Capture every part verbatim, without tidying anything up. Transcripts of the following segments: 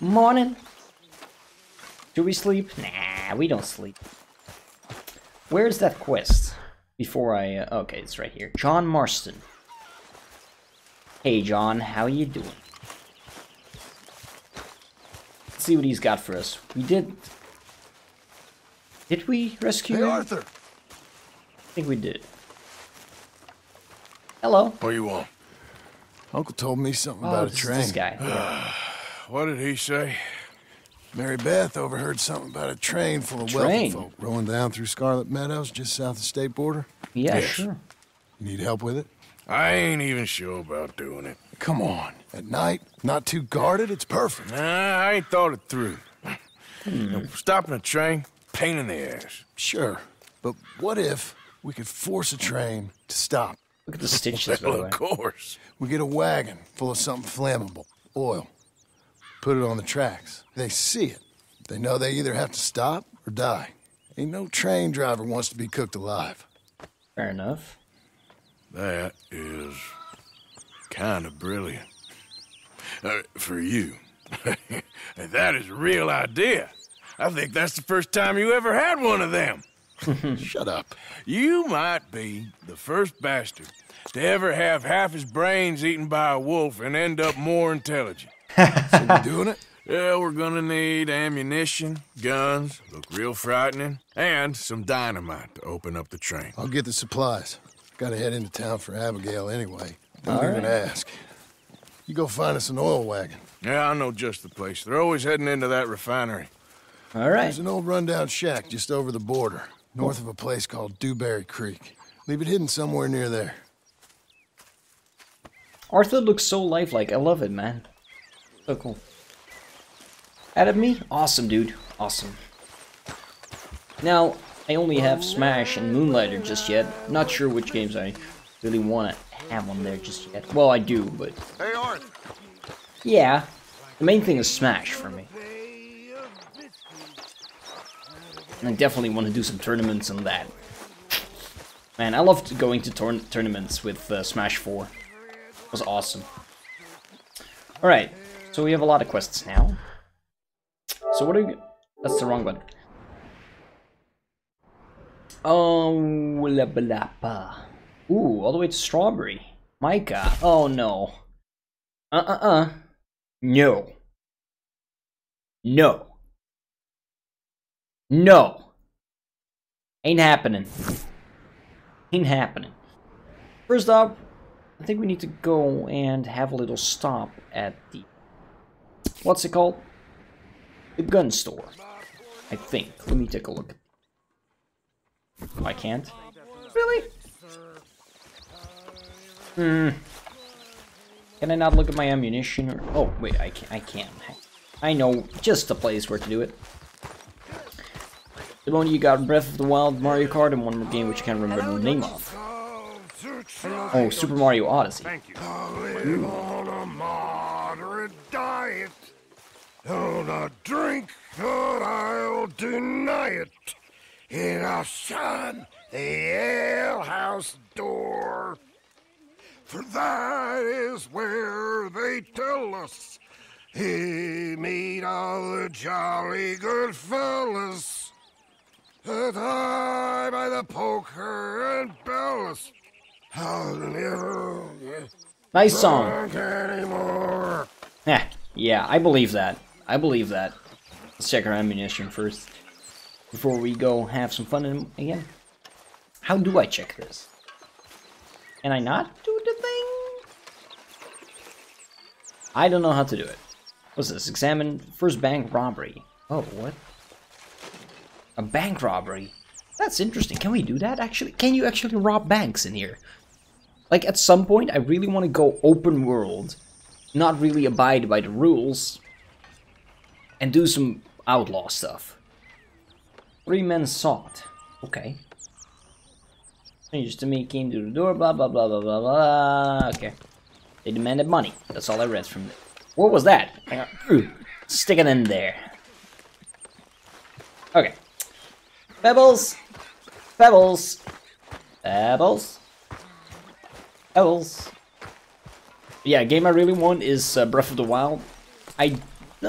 Morning. Do we sleep? Nah, we don't sleep. Where's that quest? Before I... Uh, okay, it's right here. John Marston. Hey, John. How you doing? Let's see what he's got for us. We did... Did we rescue hey, him? Arthur. I think we did. Hello. What do you want? Uncle told me something oh, about a train. This guy. Yeah. What did he say? Mary Beth overheard something about a train full of train. wealthy folk rolling down through Scarlet Meadows just south of the state border. Yeah, yes. Sure. You need help with it? I ain't even sure about doing it. Come on. At night, not too guarded, it's perfect. Nah, I ain't thought it through. Hmm. Stopping a train, pain in the ass. Sure. But what if we could force a train to stop? Look at the stitches, well, by the way. Of course. We get a wagon full of something flammable, oil. Put it on the tracks. They see it. They know they either have to stop or die. Ain't no train driver wants to be cooked alive. Fair enough. That is kind of brilliant. Uh, for you. That is a real idea. I think that's the first time you ever had one of them. Shut up. You might be the first bastard to ever have half his brains eaten by a wolf and end up more intelligent. So we're doing it? Yeah, we're gonna need ammunition, guns, look real frightening, and some dynamite to open up the train. I'll get the supplies. Gotta head into town for Abigail anyway. Then you're gonna ask. You go find us an oil wagon. Yeah, I know just the place. They're always heading into that refinery. All right. There's an old rundown shack just over the border, north of a place called Dewberry Creek. Leave it hidden somewhere near there. Arthur looks so lifelike. I love it, man. So cool. Out of me? Awesome, dude. Awesome. Now, I only have Smash and Moonlighter just yet. Not sure which games I really want to have on there just yet. Well, I do, but... Hey, Arthur. Yeah. The main thing is Smash for me. And I definitely want to do some tournaments on that. Man, I loved going to tour tournaments with uh, Smash four. It was awesome. Alright. So we have a lot of quests now. So what are you... That's the wrong button. Oh, la blah, blah. Ooh, all the way to Strawberry. Micah. Oh, no. Uh-uh-uh. No. No. No. Ain't happening. Ain't happening. First up, I think we need to go and have a little stop at the... What's it called? The gun store. I think. Let me take a look. Oh, I can't? Really? Hmm. Can I not look at my ammunition? Or... Oh, wait, I can. I can. I know just the place where to do it. The moment you got Breath of the Wild, Mario Kart, and one more game which you can't remember the name of. Oh, Super Mario Odyssey. Thank you. Diet. I'll not drink, but I'll deny it. And I'll shun the alehouse door. For that is where they tell us he meet all the jolly good fellas that I by the poker and bellas. I'll never get nice song anymore. Yeah, yeah, I believe that. I believe that. Let's check our ammunition first, before we go have some fun again. How do I check this? Can I not do the thing? I don't know how to do it. What's this? Examine first bank robbery. Oh, what? A bank robbery? That's interesting. Can we do that, actually? Can you actually rob banks in here? Like, at some point, I really want to go open world. Not really abide by the rules and do some outlaw stuff. Three men sought. Okay. Strangers to me came to the door, blah blah blah blah blah blah. Okay. They demanded money. That's all I read from it. What was that? Stick it in there. Okay. Pebbles! Pebbles! Pebbles! Pebbles! Yeah, a game I really want is uh, Breath of the Wild. I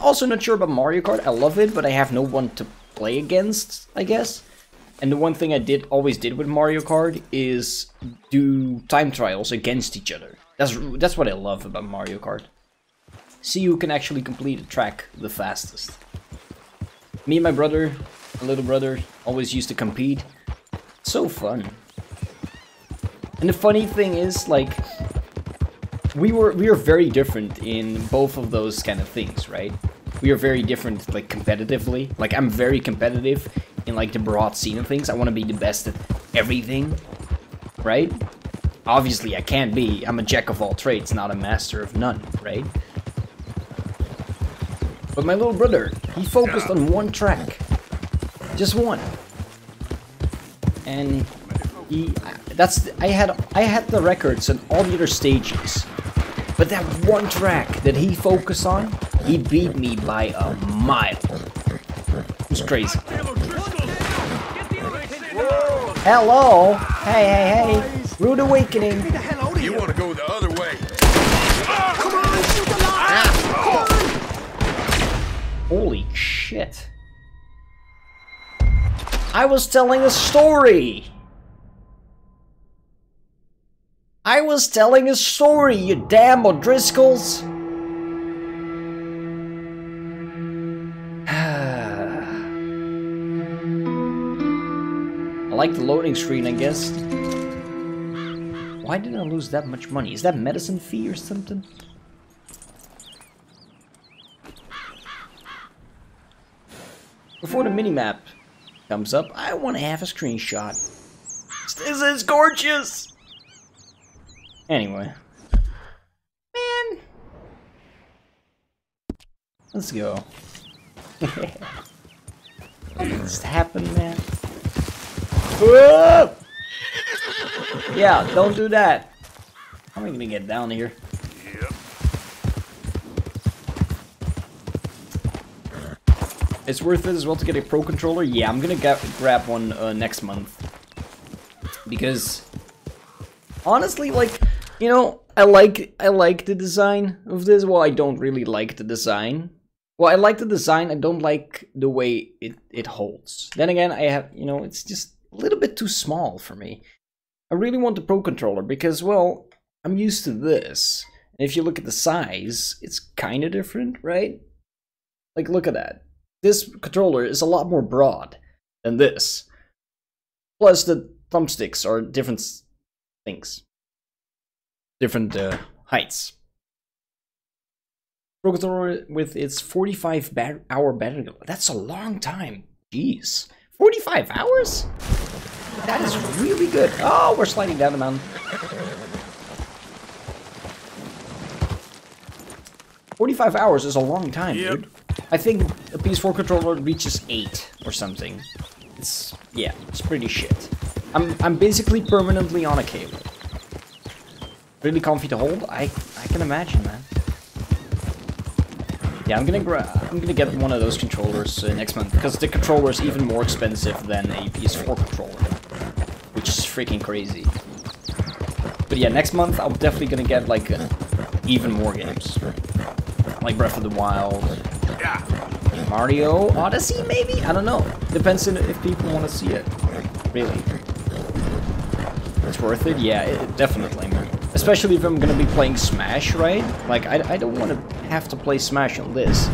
Also not sure about Mario Kart. I love it, but I have no one to play against, I guess. And the one thing I did always did with Mario Kart is do time trials against each other. That's that's what I love about Mario Kart. See who can actually complete a track the fastest. Me and my brother, my little brother, always used to compete. It's so fun. And the funny thing is, like, we were we are very different in both of those kind of things, right? We are very different, like, competitively. Like, I'm very competitive in, like, the broad scene of things. I want to be the best at everything, right? Obviously, I can't be. I'm a jack of all trades, not a master of none, right? But my little brother, he focused on one track. Just one. And he... That's... I had, I had the records on all the other stages. But that one track that he focused on, he beat me by a mile. It was crazy. Hello! Hey, hey, hey! Rude awakening! You want to go the other way? Holy shit! I was telling a story! I was telling a story, you damn O'Driscolls! I like the loading screen, I guess. Why did I lose that much money? Is that medicine fee or something? Before the minimap comes up, I want to have a screenshot. This is gorgeous! Anyway. Man! Let's go. What just happened, man? Whoa! Yeah, don't do that. How am I gonna get down here? Yep. It's worth it as well to get a pro controller. Yeah, I'm gonna get, grab one uh, next month. Because honestly, like, you know, I like I like the design of this. Well, I don't really like the design. Well, I like the design. I don't like the way it it holds. Then again, I have, you know, it's just a little bit too small for me. I really want the Pro Controller because, well, I'm used to this. And if you look at the size, it's kind of different, right? Like, look at that. This controller is a lot more broad than this. Plus, the thumbsticks are different things. Different uh, heights. Pro Controller with its forty-five hour battery. That's a long time. Jeez. forty-five hours? That is really good. Oh, we're sliding down the mountain. forty-five hours is a long time, yep. Dude. I think a P S four controller reaches eight or something. It's, yeah, it's pretty shit. I'm I'm basically permanently on a cable. Really comfy to hold? I I can imagine, man. Yeah, I'm gonna gra I'm gonna get one of those controllers uh, next month because the controller is even more expensive than a P S four controller, which is freaking crazy. But yeah, next month I'm definitely gonna get like uh, even more games, like Breath of the Wild, Mario Odyssey, maybe? I don't know. Depends on if people want to see it. Really, it's worth it. Yeah, it, definitely. Especially if I'm gonna be playing Smash, right? Like, I, I don't want to have to play Smash on this.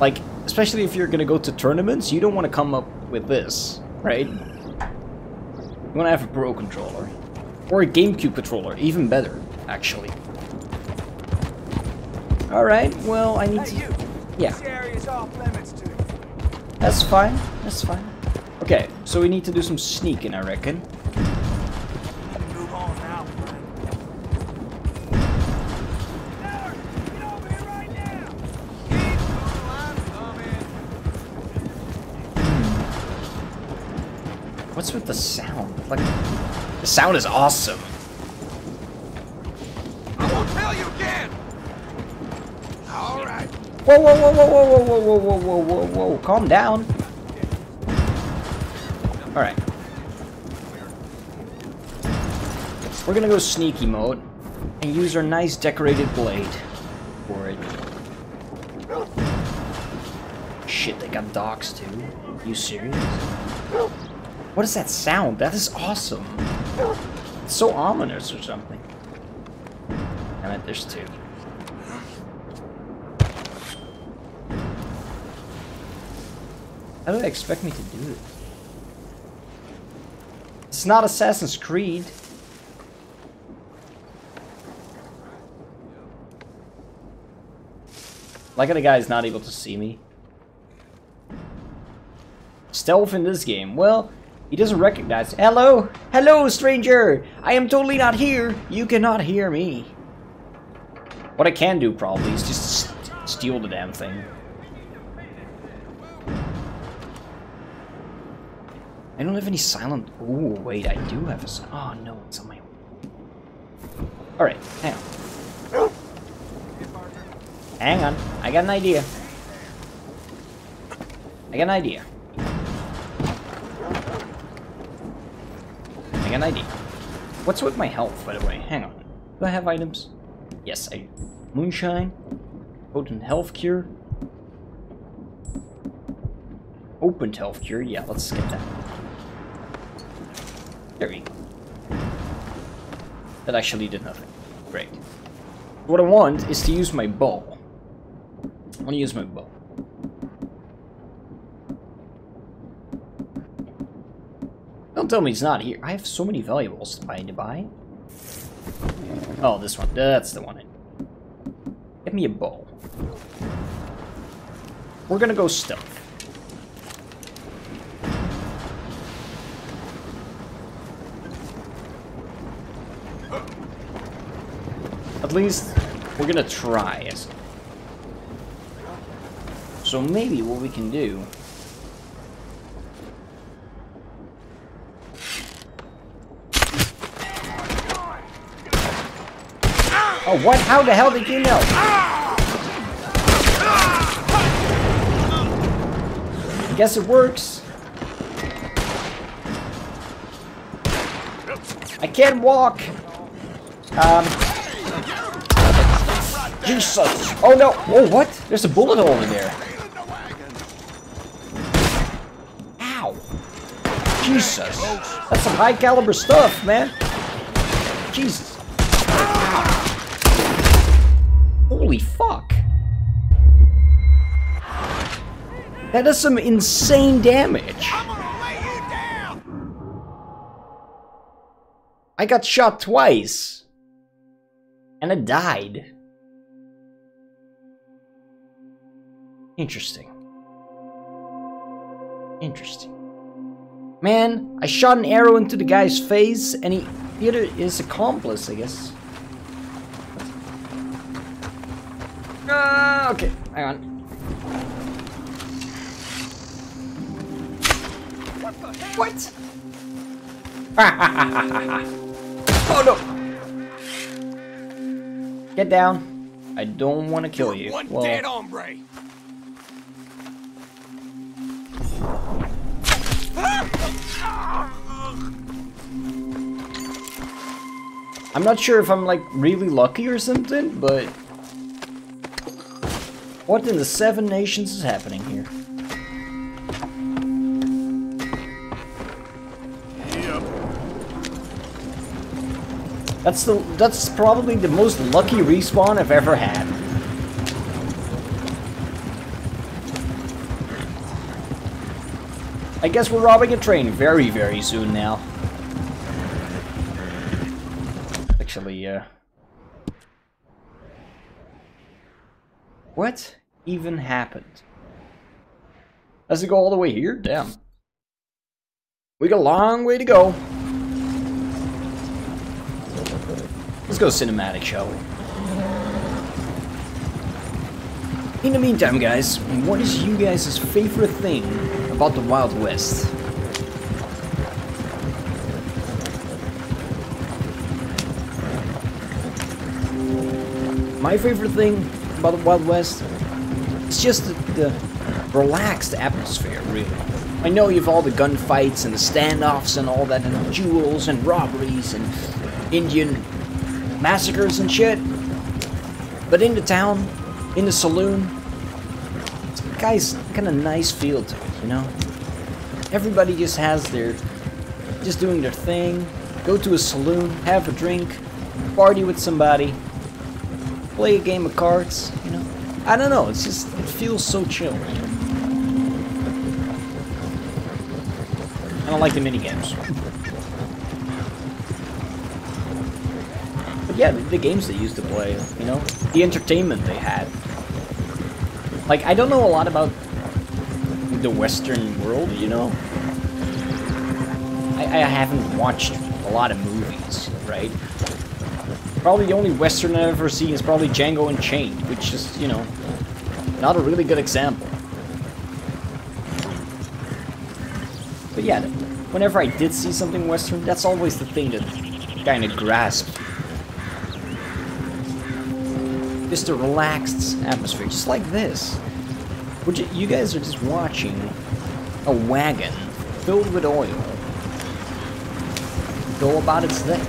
Like, especially if you're gonna go to tournaments, you don't want to come up with this, right? You want to have a Pro Controller. Or a GameCube controller, even better, actually. Alright, well, I need hey, to... Yeah. This area is off limits to you. That's fine, that's fine. Okay, so we need to do some sneaking, I reckon. What's with the sound? Like, the sound is awesome. I won't tell you again. All right. Whoa, whoa, whoa, whoa, whoa, whoa, whoa, whoa, whoa, whoa, whoa! Calm down. All right. We're gonna go sneaky mode and use our nice decorated blade for it. Shit, they got dogs too. You serious? What is that sound? That is awesome. It's so ominous or something. I meant there's two. How do they expect me to do this? It's not Assassin's Creed. Like the guy's not able to see me. Stealth in this game. Well, he doesn't recognize. Hello? Hello, stranger! I am totally not here. You cannot hear me. What I can do, probably, is just st steal the damn thing. I don't have any silent... Ooh, wait, I do have a silent... Oh, no, it's on my... Alright, hang on. Hang on, I got an idea. I got an idea. I got an idea. What's with my health, by the way? Hang on. Do I have items? Yes, I do. Moonshine. Potent health cure. Open health cure. Yeah, let's skip that. There we go. That actually did nothing. Great. What I want is to use my bow. I want to use my bow. Don't tell me it's not here. I have so many valuables that I need to buy. Oh, this one. That's the one. Give me a bow. We're gonna go stealth. At least we're gonna try. So maybe what we can do. Oh, what? How the hell did you know? I guess it works. I can't walk. Um. Jesus. Oh no. Oh, what? There's a bullet hole in there. Ow. Jesus. That's some high caliber stuff, man. Jesus. Holy fuck. That does some insane damage. I'm gonna lay you down. I got shot twice. And I died. Interesting. Interesting. Man, I shot an arrow into the guy's face and he, he had his accomplice, I guess. Uh, okay, hang on. What the hell? What? Oh no! Get down. I don't want to kill you. One well, dead hombre. I'm not sure if I'm like really lucky or something, but... What in the seven nations is happening here? Yep. That's the that's probably the most lucky respawn I've ever had. I guess we're robbing a train very, very soon now. Actually, uh... what even happened? Does it go all the way here? Damn. We got a long way to go. Let's go cinematic, shall we? In the meantime, guys, what is you guys' favorite thing about the Wild West? My favorite thing about the Wild West, it's just the, the relaxed atmosphere, really. I know you've all the gunfights and the standoffs and all that, and the duels and robberies and Indian massacres and shit, but in the town, in the saloon, guys, kind of nice feel to it, you know? Everybody just has their, just doing their thing, go to a saloon, have a drink, party with somebody, play a game of cards, you know? I don't know, it's just, it feels so chill. I don't like the minigames. But yeah, the, the games they used to play, you know? The entertainment they had. Like, I don't know a lot about the Western world, you know? I, I haven't watched a lot of movies, right? Probably the only Western I've ever seen is probably Django Unchained, which is, you know, not a really good example. But yeah, whenever I did see something Western, that's always the thing that kind of grasped. Just a relaxed atmosphere, just like this. Which you guys are just watching a wagon filled with oil go about its day.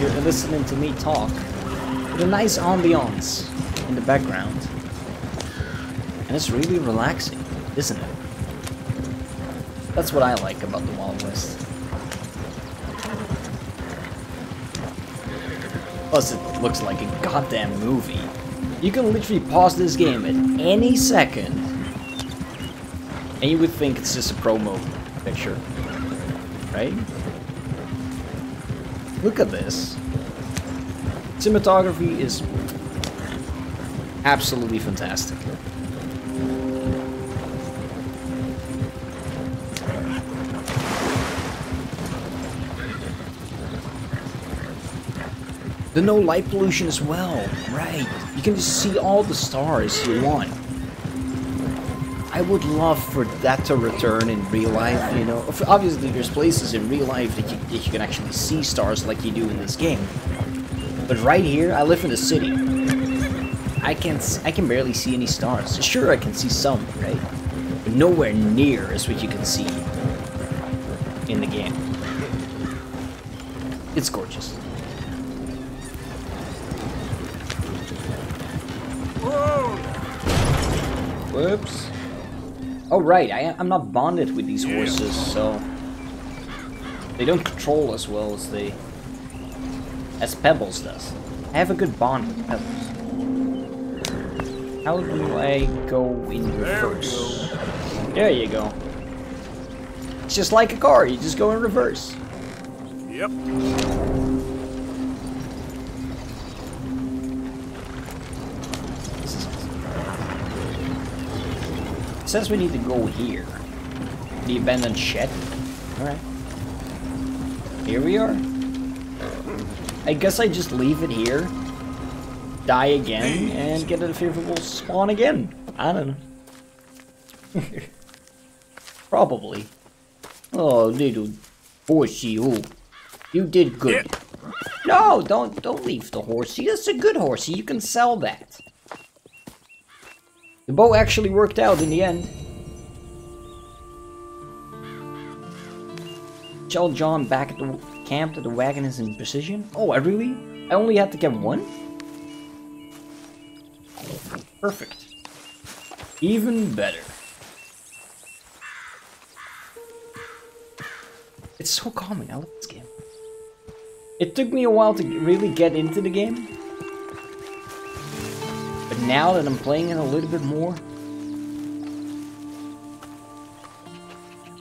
You're listening to me talk with a nice ambiance in the background. And it's really relaxing, isn't it? That's what I like about the Wild West. Plus, it looks like a goddamn movie. You can literally pause this game at any second, and you would think it's just a promo picture, right? Look at this. Cinematography is absolutely fantastic. The no light pollution as well, right? You can just see all the stars you want. I would love for that to return in real life, you know? Obviously, there's places in real life that you, that you can actually see stars like you do in this game. But right here, I live in the city. I can't, I can barely see any stars. Sure, I can see some, right? But nowhere near is what you can see in the game. It's gorgeous. Whoops. Oh, right, I, I'm not bonded with these horses, so they don't control as well as they, as Pebbles does. I have a good bond with Pebbles. How do I go in reverse? There you go. It's just like a car, you just go in reverse. Yep. It says we need to go here. The abandoned shed. Alright. Here we are. I guess I just leave it here. Die again and get a favorable spawn again. I don't know. Probably. Oh, little horsey, oh. You did good. No, don't don't leave the horsey. That's a good horsey. You can sell that. The bow actually worked out in the end. Tell John back at the camp that the wagon is in precision. Oh, I really? I only had to get one? Perfect. Even better. It's so calming, I love this game. It took me a while to really get into the game. But now that I'm playing it a little bit more,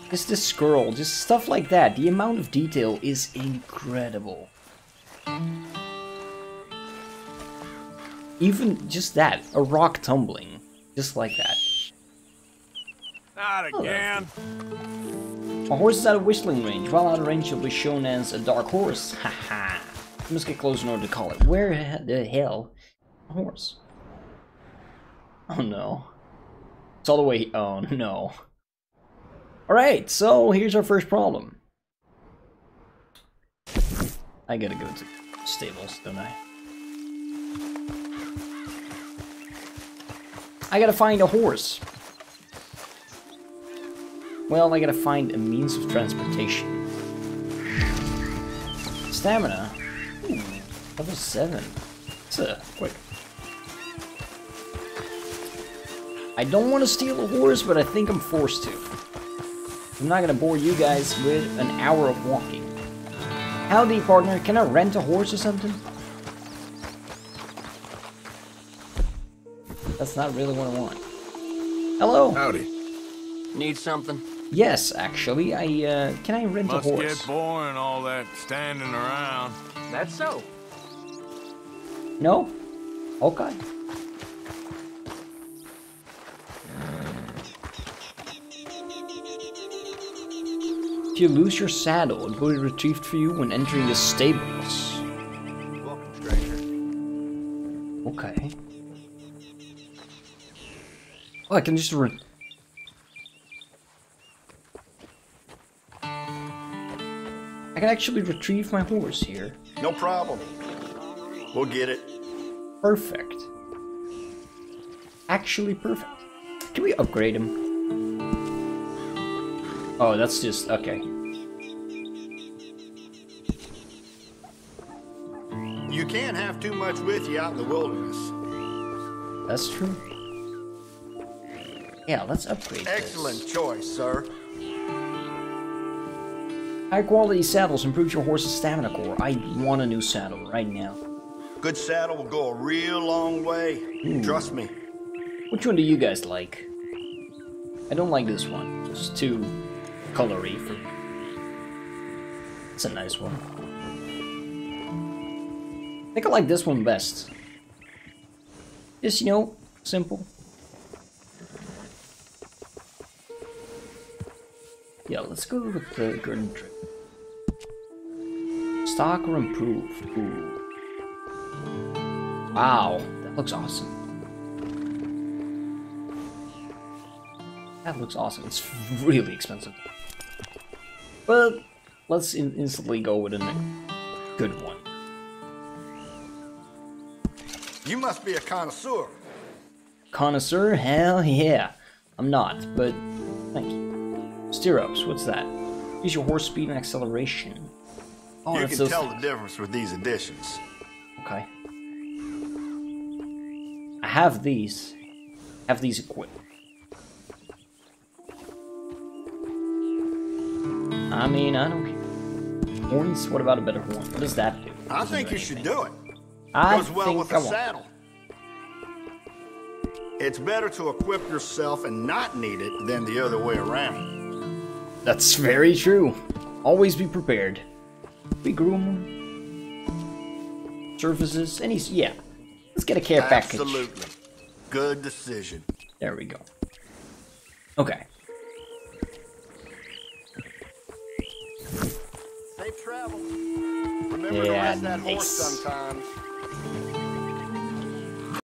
just this scroll, just stuff like that. The amount of detail is incredible. Even just that, a rock tumbling, just like that. Not again. A horse is out of whistling range. While out of range, it'll be shown as a dark horse. Haha. I must get close in order to call it. Where the hell is a horse? Oh no. It's all the way. Oh no. Alright, so here's our first problem. I gotta go to stables, don't I? I gotta find a horse. Well, I gotta find a means of transportation. Stamina. Ooh, level seven. It's a quick. I don't want to steal a horse, but I think I'm forced to. I'm not going to bore you guys with an hour of walking. Howdy, partner. Can I rent a horse or something? That's not really what I want. Hello. Howdy. Need something? Yes, actually. I, uh, can I rent Must a horse? Must get boring, all that standing around. That's so. No? Okay. If you lose your saddle, it will be retrieved for you when entering the stables. Welcome, stranger. Okay. Oh, I can just run. I can actually retrieve my horse here. No problem. We'll get it. Perfect. Actually perfect. Can we upgrade him? Oh, that's just... okay. You can't have too much with you out in the wilderness. That's true. Yeah, let's upgrade Excellent this. Choice, sir. High quality saddles improve your horse's stamina core. I want a new saddle right now. Good saddle will go a real long way. Ooh. Trust me. Which one do you guys like? I don't like this one. It's too colory for. It's a nice one. I think I like this one best. Just, you know, simple. Yeah, let's go with the garden trip. Stock or improved? Ooh. Wow, that looks awesome. That looks awesome. It's really expensive. But let's in instantly go with a good one. You must be a connoisseur. Connoisseur? Hell yeah. I'm not, but thank you. Stirrups, what's that? Use your horse speed and acceleration. Oh, you can tell the difference with these additions. Okay. I have these. I have these equipped. I mean, I don't care. Horns? What about a better horn? What does that do? I think you should do it. I goes well with a saddle. It's better to equip yourself and not need it than the other way around. That's very true. Always be prepared. We groom surfaces, and he's yeah. Let's get a care package. Absolutely. Good decision. There we go. Okay. Travel. Remember yeah, to rest that nice. Horse sometimes.